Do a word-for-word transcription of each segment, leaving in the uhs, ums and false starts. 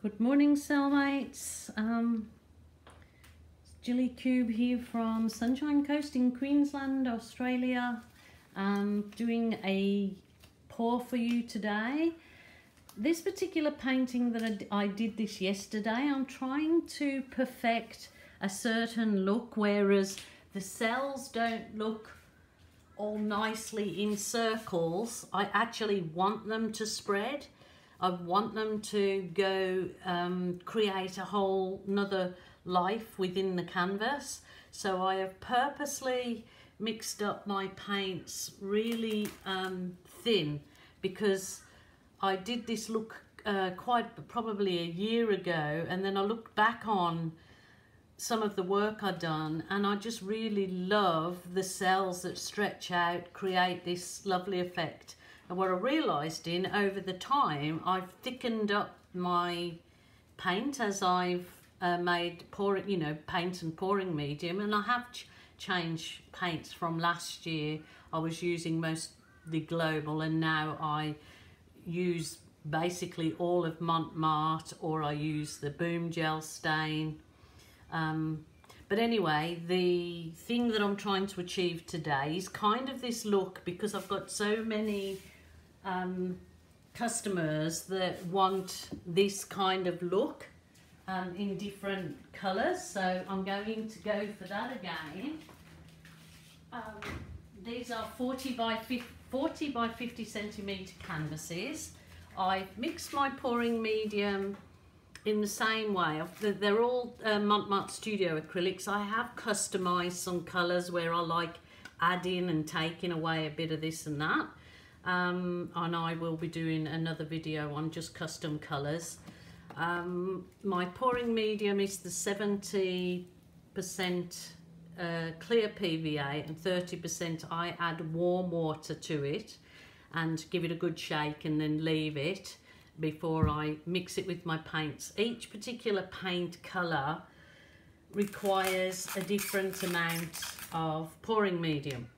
Good morning, cellmates. Um, it's Gilly Kube here from Sunshine Coast in Queensland, Australia. Um, doing a pour for you today. This particular painting that I, I did this yesterday, I'm trying to perfect a certain look, whereas the cells don't look all nicely in circles. I actually want them to spread. I want them to go um, create a whole nother life within the canvas. So I have purposely mixed up my paints really um, thin, because I did this look uh, quite probably a year ago, and then I looked back on some of the work I've done and I just really love the cells that stretch out, create this lovely effect. And what I realised in over the time, I've thickened up my paint as I've uh, made pouring, you know, paint and pouring medium, and I have ch changed paints from last year. I was using mostly global, and now I use basically all of Mont Marte, or I use the Boom Gel Stain. Um, But anyway, the thing that I'm trying to achieve today is kind of this look, because I've got so many um, customers that want this kind of look um, in different colours. So I'm going to go for that again. Um, these are forty by fifty centimetre canvases. I've mixed my pouring medium in the same way. They're all uh, Mont Marte Studio acrylics. I have customised some colours where I like adding and taking away a bit of this and that. Um, and I will be doing another video on just custom colours. Um, my pouring medium is the seventy percent uh, clear P V A, and thirty percent I add warm water to it and give it a good shake and then leave it before I mix it with my paints. Each particular paint colour requires a different amount of pouring medium.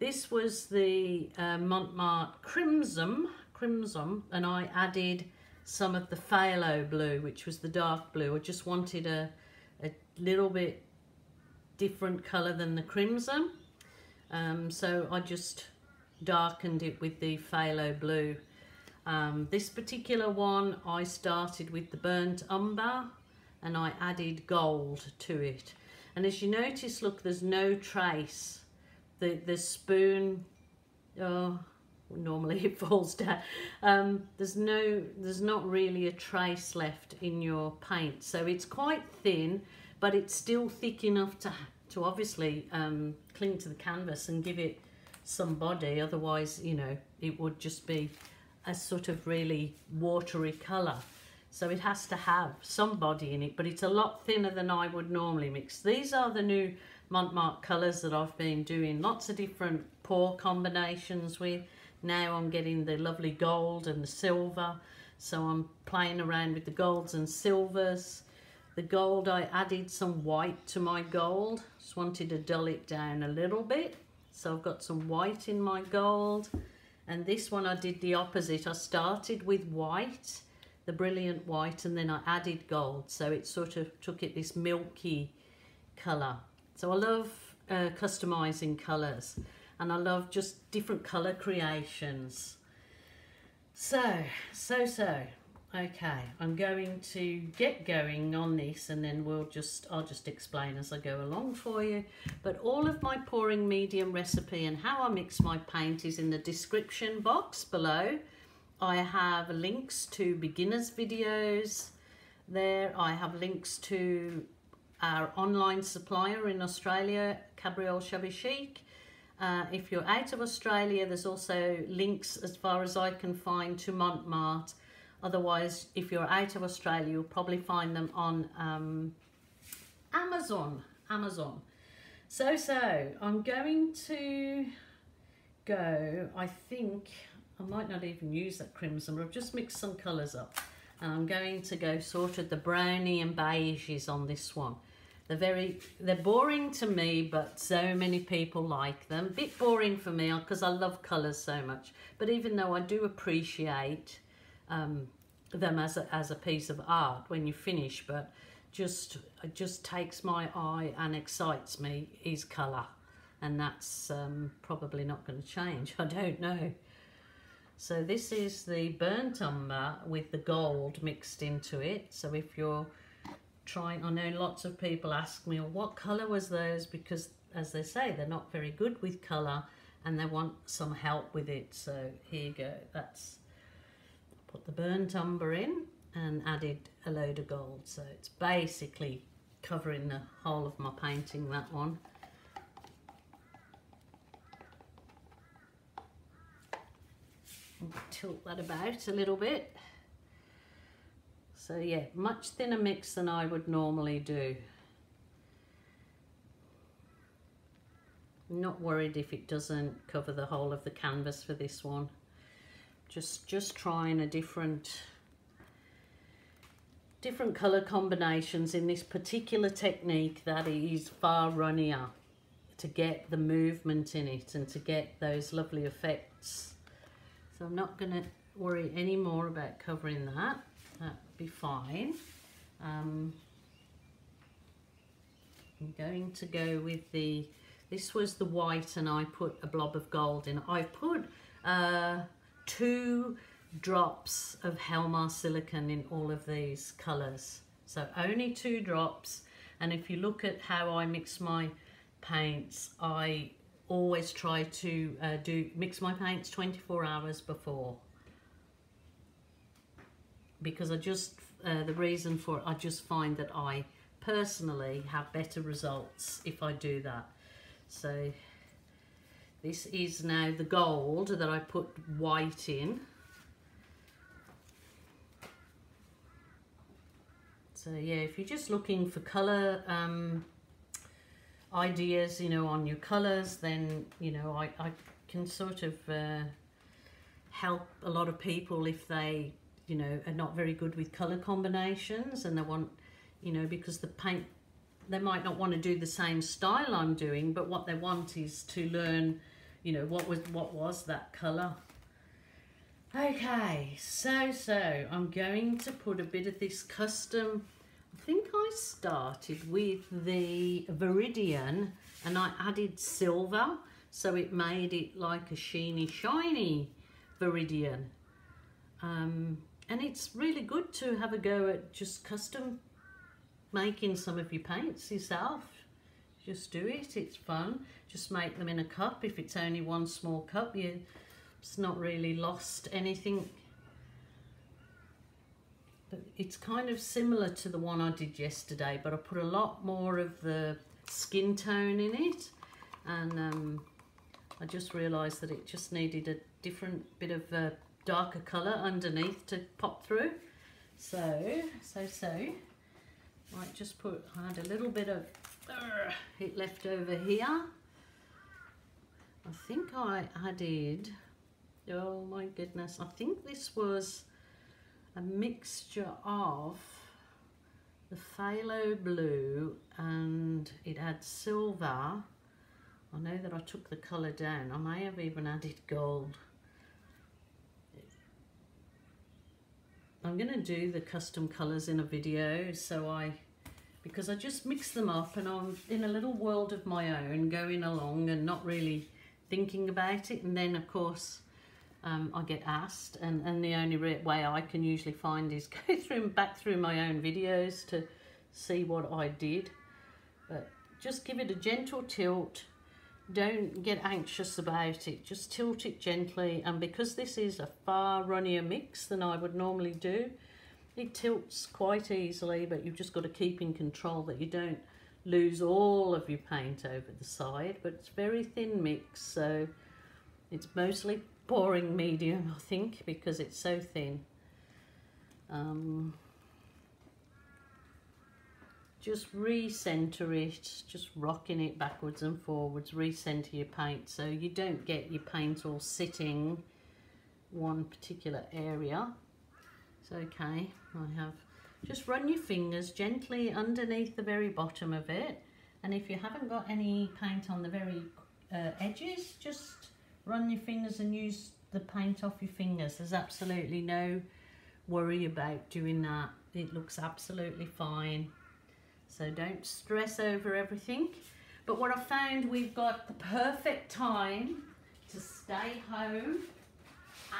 This was the uh, Mont Marte Crimson, Crimson, and I added some of the Phthalo Blue, which was the dark blue. I just wanted a, a little bit different colour than the Crimson. Um, so I just darkened it with the Phthalo Blue. Um, this particular one, I started with the burnt umber and I added gold to it. And as you notice, look, there's no trace. The, the spoon, oh, normally it falls down. Um, there's no, there's not really a trace left in your paint. So it's quite thin, but it's still thick enough to, to obviously um, cling to the canvas and give it some body. Otherwise, you know, it would just be a sort of really watery colour. So it has to have some body in it, but it's a lot thinner than I would normally mix. These are the new Mont Marte colours that I've been doing lots of different pour combinations with. Now I'm getting the lovely gold and the silver, so I'm playing around with the golds and silvers. The gold, I added some white to my gold. Just wanted to dull it down a little bit, so I've got some white in my gold. And this one I did the opposite. I started with white, the brilliant white, and then I added gold. So it sort of took it this milky colour. So I love uh, customising colours, and I love just different colour creations. So, so, so, okay. I'm going to get going on this, and then we'll just, I'll just explain as I go along for you. But all of my pouring medium recipe and how I mix my paint is in the description box below. I have links to beginners videos there. I have links to our online supplier in Australia, Caprioles Shabby Chic. Uh, if you're out of Australia, there's also links as far as I can find to Mont Marte. Otherwise, if you're out of Australia, you'll probably find them on um, Amazon. Amazon. So, so, I'm going to go, I think, I might not even use that crimson, but I've just mixed some colours up. And I'm going to go sort of the brownie and beiges on this one. They're very, they're boring to me, but so many people like them. A bit boring for me because I love colours so much. But even though I do appreciate um, them as a, as a piece of art when you finish, but just it just takes my eye and excites me is colour. And that's um, probably not going to change. I don't know. So this is the burnt umber with the gold mixed into it. So if you're trying, I know lots of people ask me, well, what colour was those? Because as they say, they're not very good with colour and they want some help with it. So here you go, that's, put the burnt umber in and added a load of gold. So it's basically covering the whole of my painting, that one. Tilt that about a little bit. So yeah, much thinner mix than I would normally do. I'm not worried if it doesn't cover the whole of the canvas for this one. Just just trying a different different colour combinations in this particular technique that is far runnier to get the movement in it and to get those lovely effects. So I'm not going to worry any more about covering that. That would be fine. Um, I'm going to go with the, this was the white and I put a blob of gold in. I've put uh, two drops of Helmar silicone in all of these colours. So only two drops. And if you look at how I mix my paints, I always try to uh, do mix my paints twenty-four hours before. Because I just, uh, the reason for it, I just find that I personally have better results if I do that. So this is now the gold that I put white in. So yeah, if you're just looking for colour um, ideas, you know, on your colours, then, you know, I, I can sort of uh, help a lot of people if they, you know, are not very good with colour combinations and they want, you know, because the paint, they might not want to do the same style I'm doing, but what they want is to learn, you know, what was, what was that colour. Okay, so, so I'm going to put a bit of this custom, I think I started with the Viridian and I added silver, so it made it like a sheeny, shiny Viridian. Um, And it's really good to have a go at just custom making some of your paints yourself. Just do it, it's fun. Just make them in a cup. If it's only one small cup, you, it's not really lost anything. But it's kind of similar to the one I did yesterday, but I put a lot more of the skin tone in it. And um, I just realised that it just needed a different bit of uh, darker colour underneath to pop through. So, so, so, might just put, I had a little bit of uh, it left over here. I think I added, oh my goodness, I think this was a mixture of the Phthalo Blue and it had silver. I know that I took the colour down. I may have even added gold. I'm going to do the custom colours in a video, so I, because I just mix them up and I'm in a little world of my own going along and not really thinking about it, and then of course um, I get asked and, and the only way I can usually find is go through back through my own videos to see what I did. But just give it a gentle tilt, don't get anxious about it, just tilt it gently, and because this is a far runnier mix than I would normally do, it tilts quite easily, but you've just got to keep in control that you don't lose all of your paint over the side. But it's very thin mix, so it's mostly pouring medium, I think, because it's so thin. Um, Just recenter it, just rocking it backwards and forwards, recenter your paint so you don't get your paint all sitting one particular area. It's okay, I have just run your fingers gently underneath the very bottom of it, and if you haven't got any paint on the very uh, edges, just run your fingers and use the paint off your fingers. There's absolutely no worry about doing that. It looks absolutely fine, so don't stress over everything. But what I found, we've got the perfect time to stay home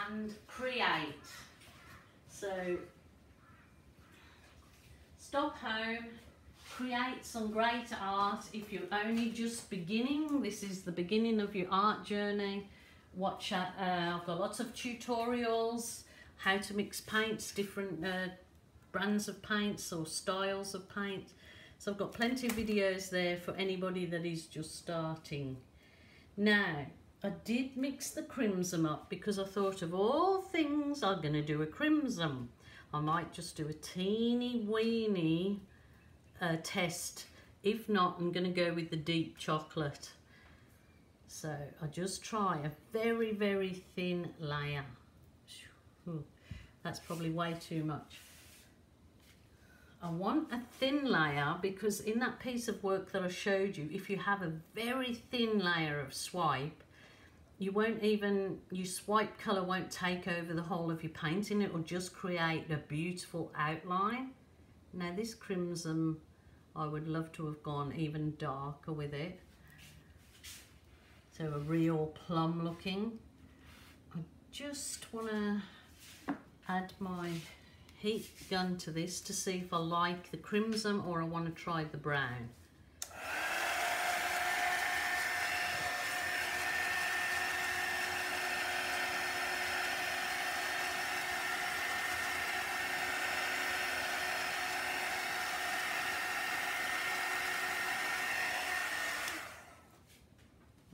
and create. So stop home, create some great art. If you're only just beginning, this is the beginning of your art journey. Watch out, uh, I've got lots of tutorials, how to mix paints, different uh, brands of paints or styles of paint. So I've got plenty of videos there for anybody that is just starting. Now, I did mix the crimson up because I thought, of all things, I'm going to do a crimson. I might just do a teeny weeny uh, test. If not, I'm going to go with the deep chocolate. So I just try a very, very thin layer. That's probably way too much. I want a thin layer because in that piece of work that I showed you, if you have a very thin layer of swipe, you won't even, your swipe colour won't take over the whole of your painting. It will just create a beautiful outline. Now this crimson, I would love to have gone even darker with it. So a real plum looking. I just want to add my heat gun to this to see if I like the crimson or I want to try the brown.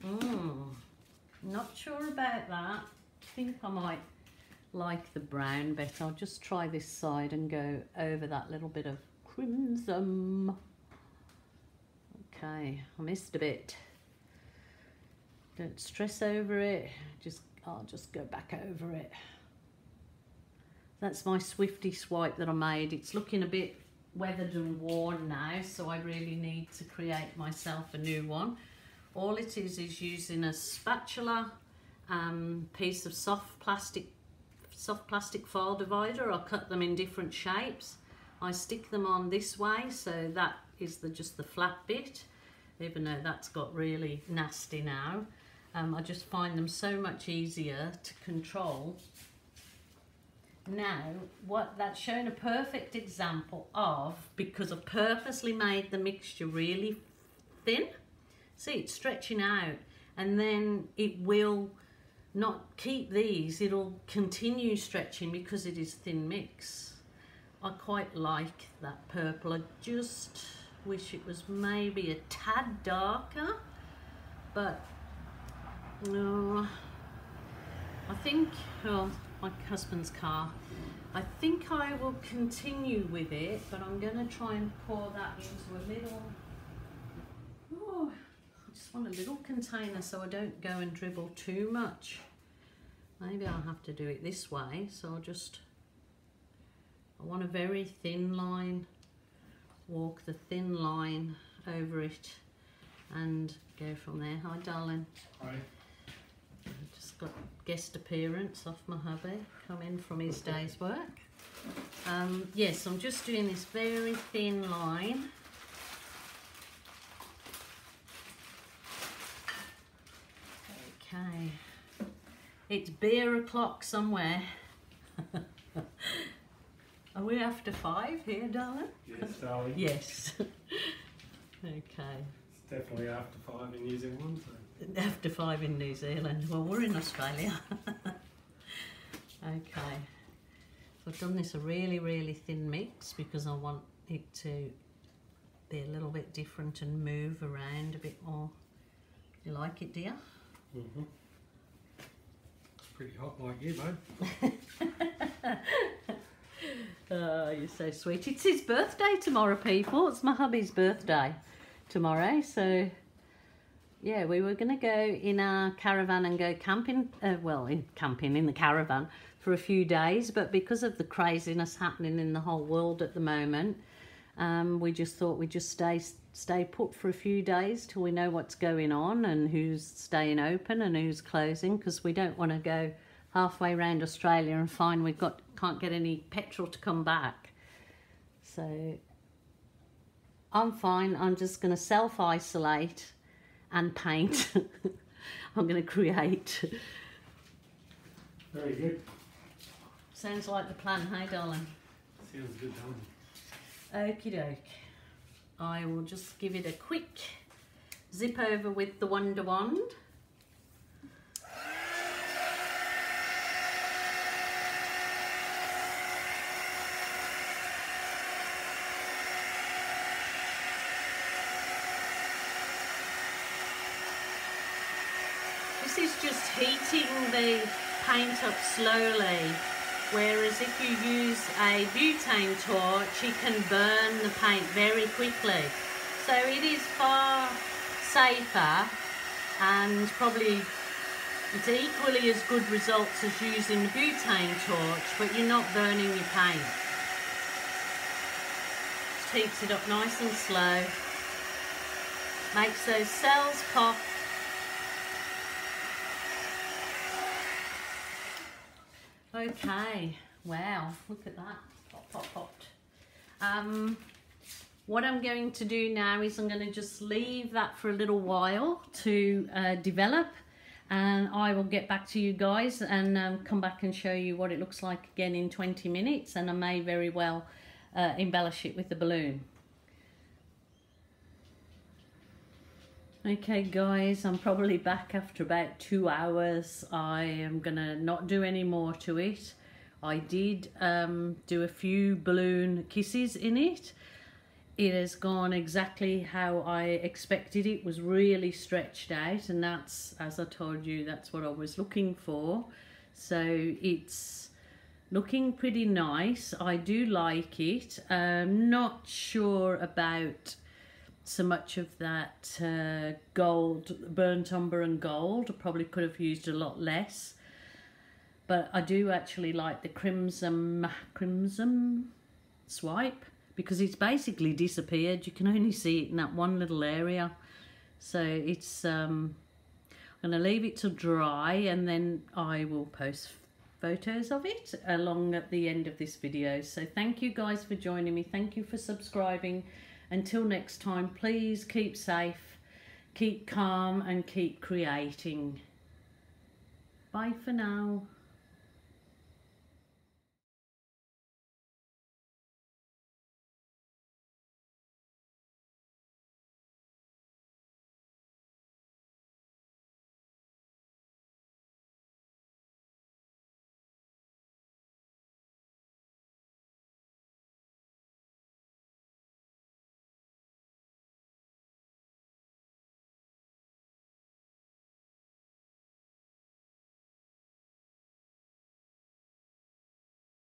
Mm, not sure about that. I think I might like the brown bit. I'll just try this side and go over that little bit of crimson. Okay, I missed a bit. Don't stress over it. Just, I'll just go back over it. That's my Swifty swipe that I made. It's looking a bit weathered and worn now, so I really need to create myself a new one. All it is is using a spatula, um, piece of soft plastic soft plastic file divider. I'll cut them in different shapes. I stick them on this way, so that is the just the flat bit, even though that's got really nasty now. um, I just find them so much easier to control. Now what that's shown a perfect example of, because I purposely made the mixture really thin. See, it's stretching out, and then it will not keep these, it'll continue stretching because it is thin mix. I quite like that purple. I just wish it was maybe a tad darker, but no. I think, well, my husband's car, I think I will continue with it, but I'm gonna try and pour that into a little, oh, just want a little container so I don't go and dribble too much. Maybe I'll have to do it this way, so I'll just, I want a very thin line, walk the thin line over it and go from there. Hi darling. Hi. I've just got guest appearance off my hubby, come in from his day's work. Um, yes, I'm just doing this very thin line. Okay, it's beer o'clock somewhere. Are we after five here, darling? Yes, darling. Yes. Okay. It's definitely after five in New Zealand. So. After five in New Zealand. Well, we're in Australia. Okay. So I've done this a really, really thin mix because I want it to be a little bit different and move around a bit more. You like it, dear? Mm-hmm. It's pretty hot like you, mate. Oh, you're so sweet. It's his birthday tomorrow, people. It's my hubby's birthday tomorrow, so yeah, we were going to go in our caravan and go camping, uh, well, in camping, in the caravan for a few days, but because of the craziness happening in the whole world at the moment, um, we just thought we'd just stay stay put for a few days till we know what's going on and who's staying open and who's closing, because we don't want to go halfway around Australia and find we've got can't get any petrol to come back. So I'm fine, I'm just going to self-isolate and paint. I'm going to create. Very good. Sounds like the plan, hey darling? Sounds good, darling. Okie doke. I will just give it a quick zip over with the Wonder Wand. This is just heating the paint up slowly, whereas if you use a butane torch you can burn the paint very quickly, so it is far safer and probably it's equally as good results as using the butane torch, but you're not burning your paint. Just heats it up nice and slow, makes those cells pop. Okay, wow, look at that, pop, pop, popped. Um, what I'm going to do now is I'm going to just leave that for a little while to uh, develop, and I will get back to you guys and um, come back and show you what it looks like again in twenty minutes, and I may very well uh, embellish it with the balloon. Okay guys, I'm probably back after about two hours. I am gonna not do any more to it. I did um, do a few balloon kisses in it. It has gone exactly how I expected. It was really stretched out, and that's, as I told you, that's what I was looking for. So it's looking pretty nice. I do like it. I'm not sure about so much of that uh, gold, burnt umber and gold. I probably could have used a lot less, but I do actually like the crimson crimson swipe, because it's basically disappeared. You can only see it in that one little area. So it's um, I'm gonna leave it to dry, and then I will post photos of it along at the end of this video. So thank you guys for joining me. Thank you for subscribing. Until next time, please keep safe, keep calm, and keep creating. Bye for now.